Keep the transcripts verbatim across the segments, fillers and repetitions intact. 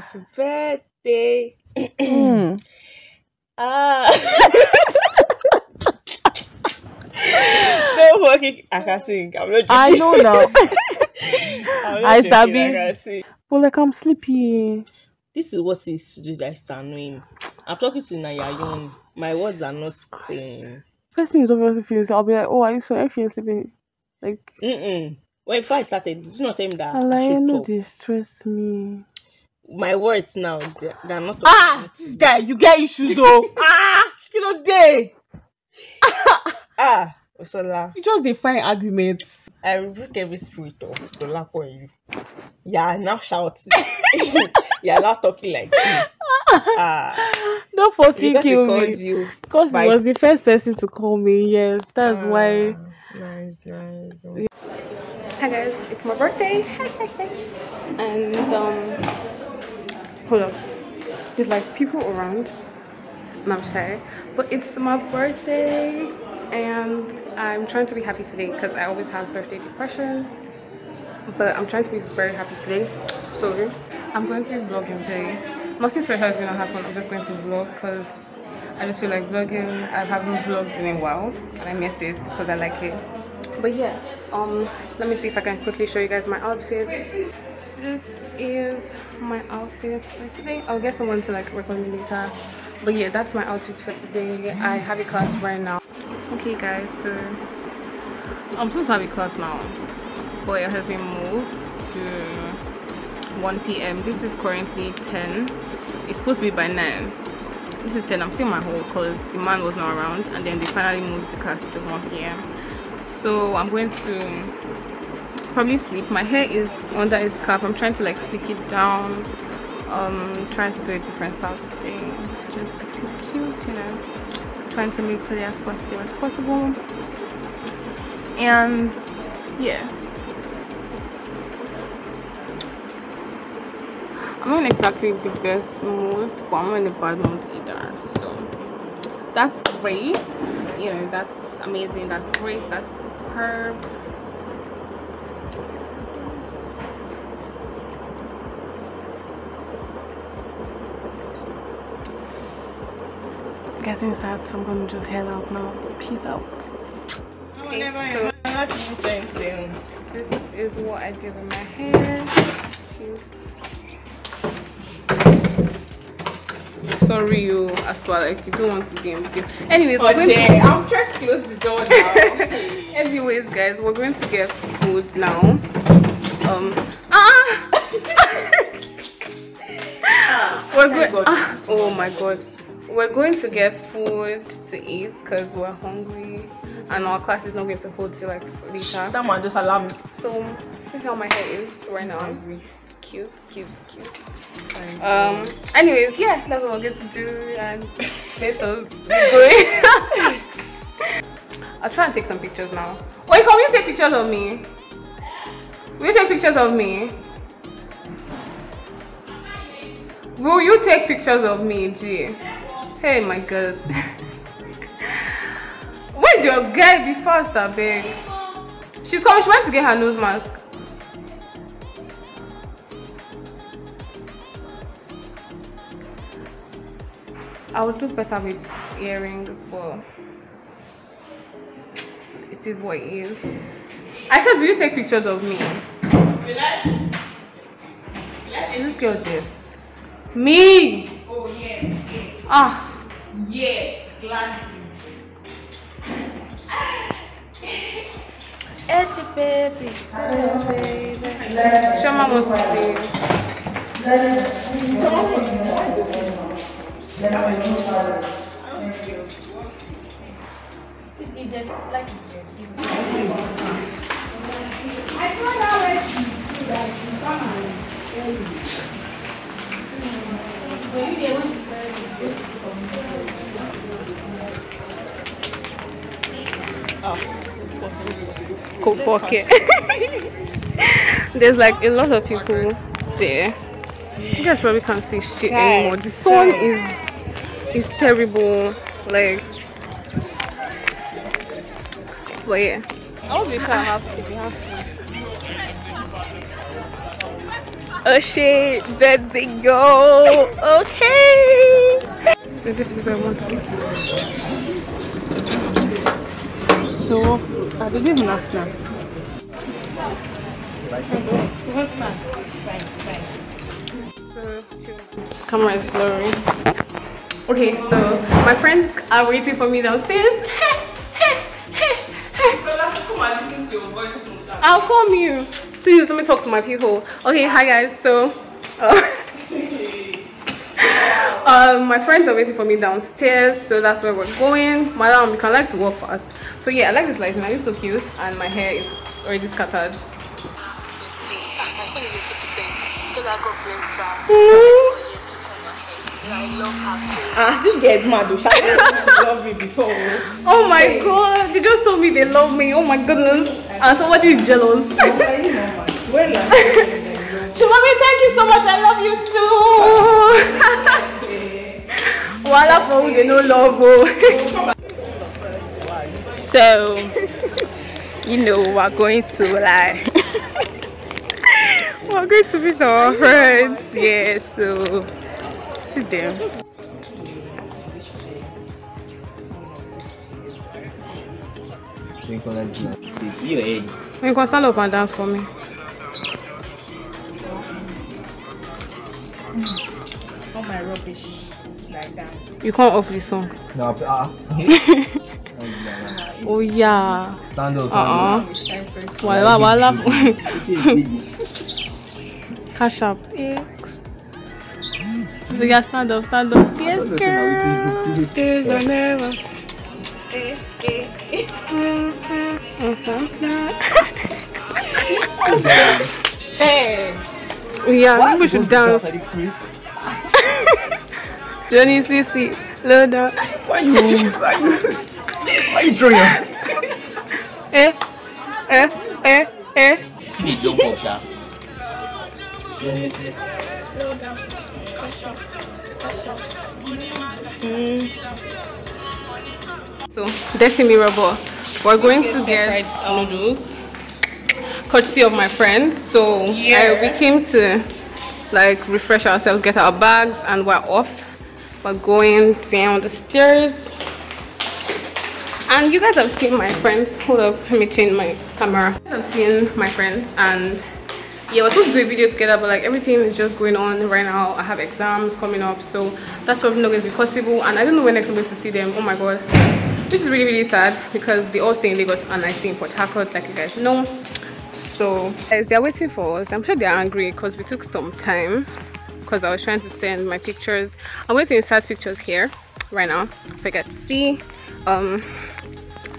Happy birthday. Ah. No working. I can sing. I'm not joking. I know now. I sabi. I can sing. But like I'm sleepy. This is what is to do that is annoying. I'm talking to Naya Yun. My words are not saying. First thing is obviously feeling sleepy. I'll be like, oh, are you sorry? I'm sleeping. Like. Mm-mm. When I started, did you not tell me that? Like, I should know talk. They stress me. My words now, they're, they're not. Ah, this guy, you get issues though. Ah, you know they. Ah, Osola. You just define arguments. I rebuke every spirit of Osola for you. Yeah, now shout. You're not talking like this. Ah, don't fucking kill me. Because he was the first person to call me. Yes, that's ah, why. Nice, nice. Yeah. Hi guys, it's my birthday. Hi, hi, hi. And um, hold on. There's like people around, and I'm shy. But it's my birthday, and I'm trying to be happy today because I always have birthday depression. But I'm trying to be very happy today, so I'm going to be vlogging today. Nothing special is gonna happen. I'm just going to vlog because I just feel like vlogging. I haven't vlogged in a while, and I miss it because I like it. But yeah, um let me see if I can quickly show you guys my outfit. This is my outfit for today. I'll get someone to like record me later, but yeah, that's my outfit for today. I have a class right now. Okay guys, so I'm supposed to have a class now, but it has been moved to one p m This is currently ten. It's supposed to be by nine. This is ten. I'm still in my hole because the man was not around, and then they finally moved the class to one p m So I'm going to probably sleep. My hair is under a scarf. I'm trying to like stick it down. Um, trying to do a different style today, just to feel cute, you know. Trying to make today as positive as possible. And yeah, I'm not in exactly the best mood, but I'm not in a bad mood either. So that's great. You know, that's amazing. That's great. That's superb. Getting sad, so I'm gonna just head out now. Peace out. Okay, so this is what I did with my hair. Cute. Sorry, you as well. Like you don't want to be in video. Anyways, we're going to... I'm trying to close the door now. Anyways, guys, we're going to get food now. Um. Ah. ah we're going. God, ah, oh my god. We're going to get food to eat because we're hungry, and our class is not going to hold till like later. That man just alarm me. So this is how my hair is right now. Cute, cute, cute. Um. Anyways, yeah, that's what we're going to do, and let us be going. I'll try and take some pictures now. Wait, can you take pictures of me? Will you take pictures of me? Will you take pictures of me, G? Hey, my God. Where's your girl? Be faster, babe. She's coming. She went to get her nose mask. I would do better with earrings, but it is what it is. I said, will you take pictures of me? Will I? Will I take this girl there? Me! Oh, yes, yes. Ah. Yes, gladly. It's your baby. Oh, baby. Shoma wants to see you. Please give this like I thought I would come on. Cool pocket. There's like a lot of people there. You guys probably can't see shit anymore. The sun is is terrible. Like, but yeah. I hope you shall have to be happy. Oh shit, there they go. Okay. So this is the one. So I believe last night. What's last? Camera is blurry. Okay, so my friends are waiting for me downstairs. So let's come and listen to your voice. I'll call you. Please let me talk to my people. Okay, hi guys. So, uh, um, my friends are waiting for me downstairs, so that's where we're going. Madam, you can like to walk fast. So yeah, I like this lighting. Are you so cute? And my hair is already scattered. My thing is eighty percent because I got influencer. I love her so much. Ah, this girl is mad though. She loved me before. Oh my hey. God, they just told me they love me. Oh my goodness. And somebody is jealous. Shibami, thank you so much. I love you too. Voila, for they no love. So, you know, we're going to like. We're going to meet our friends. Yeah, so. Sit there. You can stand up and dance for me. All my rubbish like that. You can't off this song. No, ah. Oh yeah. Stand up. Uh uh. Wala wala. Cash up. So yeah, stand up, stand up. Yes, girl. Days are never. Hey. Yeah, people should dance. Johnny, Sissy, Loda. Why you? Why you? Why you drawing? Eh, eh, eh, eh. See the jump up, Johnny, Sissy, Loda. Mm. So, Destiny Rubber, we're going to get noodles, courtesy of my friends. So, yeah. I, we came to like refresh ourselves, get our bags, and we're off. We're going down the stairs. And you guys have seen my friends. Hold up, let me change my camera. You guys have seen my friends, and yeah, we're supposed to do a video together, but like everything is just going on right now. I have exams coming up, so that's probably not going to be possible. And I don't know when next I'm going to see them. Oh my god, which is really really sad because they all stay in Lagos and I stay in Port Harcourt, like you guys know. So as they're waiting for us, I'm sure they're angry because we took some time because I was trying to send my pictures. I'm going to insert pictures here right now for you guys to see. Um,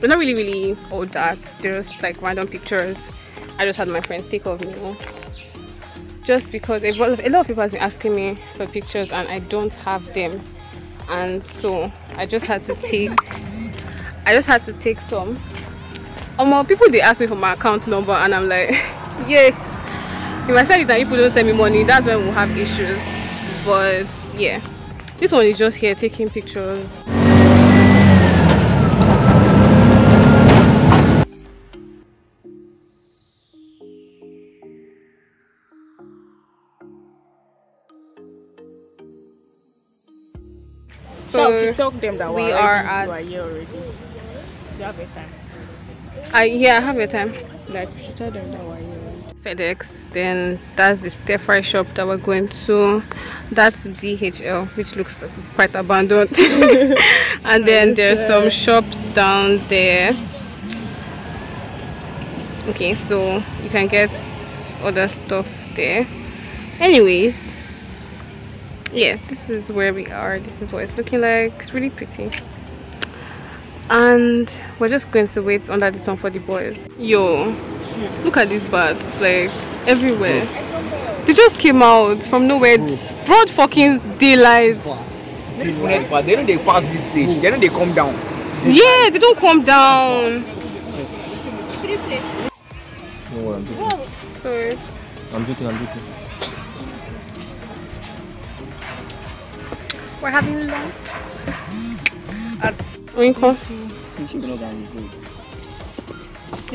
they're not really really all that. They're just like random pictures. I just had my friends take of me, just because a lot of people has been asking me for pictures and I don't have them, and so I just had to take I just had to take some. Um, people they ask me for my account number and I'm like, yeah, if I said it and people don't send me money, that's when we'll have issues. But yeah, this one is just here taking pictures. So talk them that we are at. Are here already. You have a time. I yeah, I have a time. Like you should tell them that we're here already. FedEx. Then that's the stir fry shop that we're going to. That's D H L, which looks quite abandoned. And then there's some shops down there. Okay, so you can get other stuff there. Anyways. Yeah, this is where we are. This is what it's looking like. It's really pretty and we're just going to wait under this one for the boys. Yo, look at these bats, like everywhere. They just came out from nowhere, broad fucking daylight. They know they pass this stage, they know they come down. Yeah, they don't come down. No, I'm joking. Sorry, I'm joking, I'm joking. We're having lunch at Winkle. Do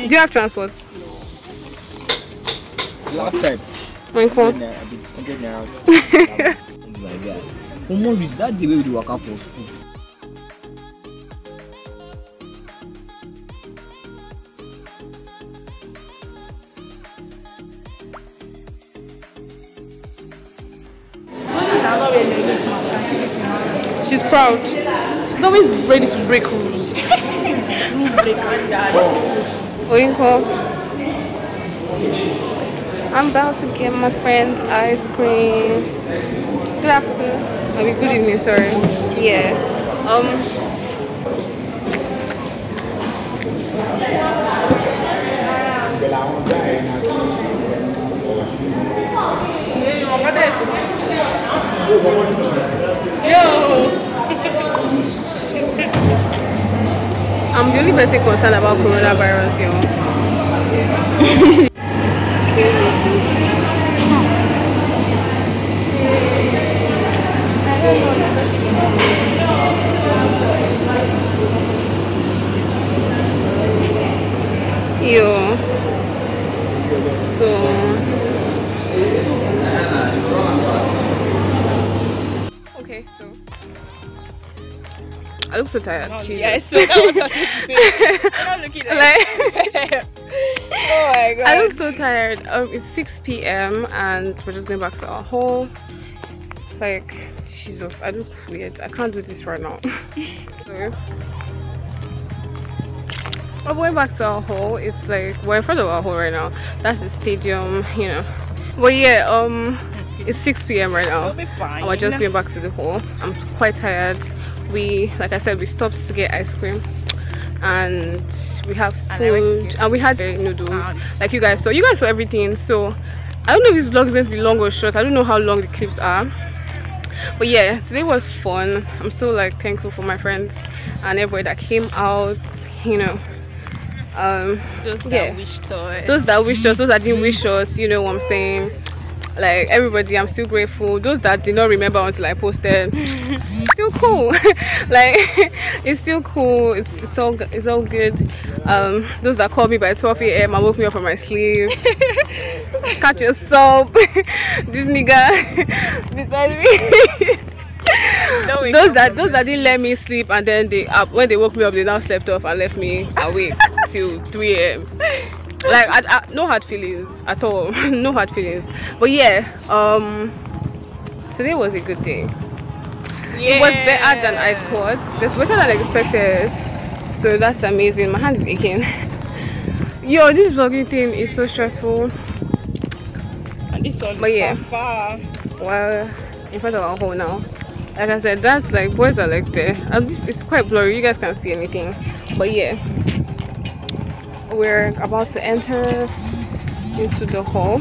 you have transport? Last time, Wink, wink. I'm good now. Oh my god. Come on, is that the way we work out for school? She's proud. She's always ready to break rules. Rule breaker. Wink, wink. I'm about to get my friend's ice cream. Good afternoon. I mean, good evening, sorry. Yeah. Um. Yo! I'm the only person concerned about coronavirus, yo. Yo. So okay, so I look so tired. Oh, yes. Yeah, so I'm looking at oh my god. I look so tired. Um, it's six p m and we're just going back to our hall. It's like Jesus, I look weird. I can't do this right now. So, we're going back to our hall. It's like we're in front of our hall right now. That's the stadium, you know. But yeah, um, it's six p m right now. And we're just going back to the hall. I'm quite tired. We, like I said, we stopped to get ice cream, and we have food, and we had noodles, like you guys saw. You guys saw everything. So I don't know if this vlog is going to be long or short. I don't know how long the clips are. But yeah, today was fun. I'm so like thankful for my friends and everybody that came out. You know. Um, those that yeah. wished us, those that wished us, those that didn't wish us, you know what I'm saying? Like everybody, I'm still grateful. Those that did not remember until I posted, it's still cool. Like it's still cool. It's, it's all it's all good. Um, those that called me by twelve a m and woke me up from my sleep. Catch yourself, this nigga beside me. Those that those that didn't let me sleep and then they up when they woke me up, they now slept off and left me awake. Till three a m Like I, I, no hard feelings at all. No hard feelings. But yeah, um today was a good day. Yeah. It was better than I thought. It's better than expected. So that's amazing. My hand is aching. Yo, this vlogging thing is so stressful. And this all but yeah, far, far. Well, in front of our home now. Like I said, that's like boys are like there. I'm just it's quite blurry. You guys can't see anything. But yeah. We're about to enter into the hall,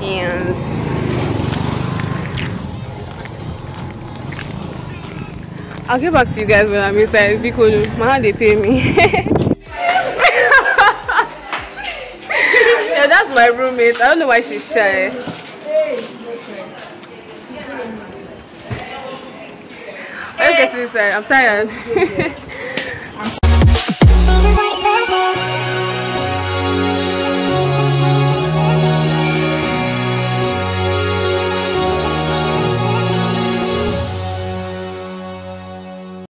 and I'll get back to you guys when I'm inside because man, they pay me. Yeah, that's my roommate. I don't know why she's shy. Let's get inside. I'm tired.